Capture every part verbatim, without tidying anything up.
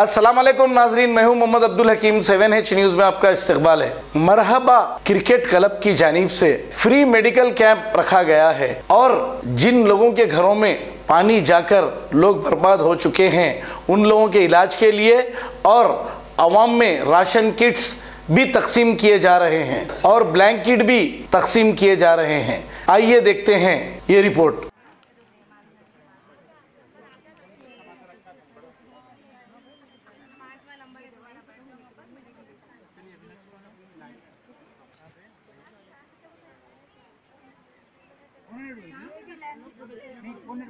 अस्सलाम वालेकुम नाजरीन, मैं हूं Mohammad Abdul Hakim. Seven H news में आपका इस्तकबाल है। मरहबा क्रिकेट क्लब की जानिब से फ्री मेडिकल कैंप रखा गया है और जिन लोगों के घरों में पानी जाकर लोग बर्बाद हो चुके हैं उन लोगों के इलाज के लिए और आवाम में राशन किट्स भी तकसीम किए जा रहे हैं और ब्लैंकेट भी तकसीम किए जा रहे हैं। आइए देखते हैं ये रिपोर्ट। जरा जिसको देना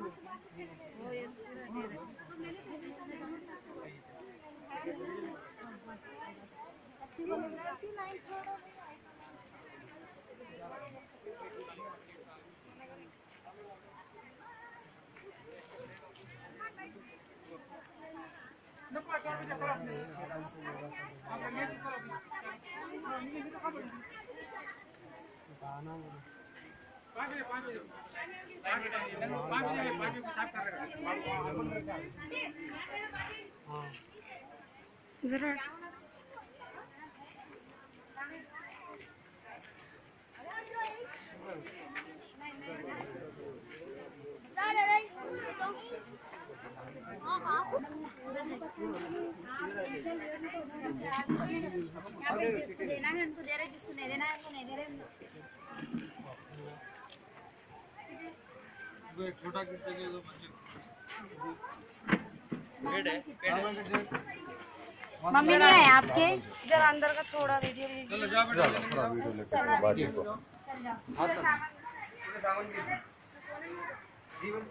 है उनको दे रहे, जिसको नहीं देना है उनको नहीं दे रहे। एक छोटा किट दे दो बच्चे। पेड़ है, पेड़ है। मम्मी नहीं आए आपके? इधर अंदर का थोड़ा वीडियो लीजिए। चलो जाओ बेटा, थोड़ा वीडियो लेकर बाटी को। चल जाओ। हां सर, सामान दीजिए। जीवन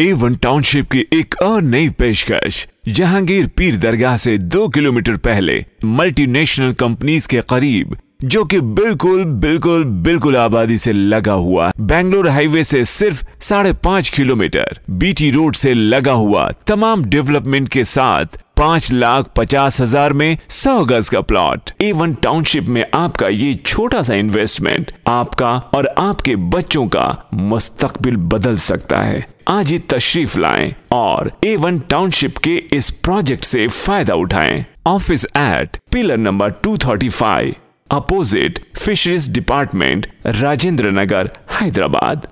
एवन टाउनशिप की एक और नई पेशकश। जहांगीर पीर दरगाह से दो किलोमीटर पहले मल्टीनेशनल कंपनीज के करीब, जो कि बिल्कुल बिल्कुल बिल्कुल आबादी से लगा हुआ, बेंगलोर हाईवे से सिर्फ साढ़े पांच किलोमीटर बीटी रोड से लगा हुआ, तमाम डेवलपमेंट के साथ पांच लाख पचास हजार में सौ गज का प्लॉट। एवन टाउनशिप में आपका ये छोटा सा इन्वेस्टमेंट आपका और आपके बच्चों का मुस्तकबिल बदल सकता है। आज ही तशरीफ लाएं और एवन टाउनशिप के इस प्रोजेक्ट से फायदा उठाएं। Office at pillar number two thirty five, opposite fisheries department, Rajendra Nagar, Hyderabad.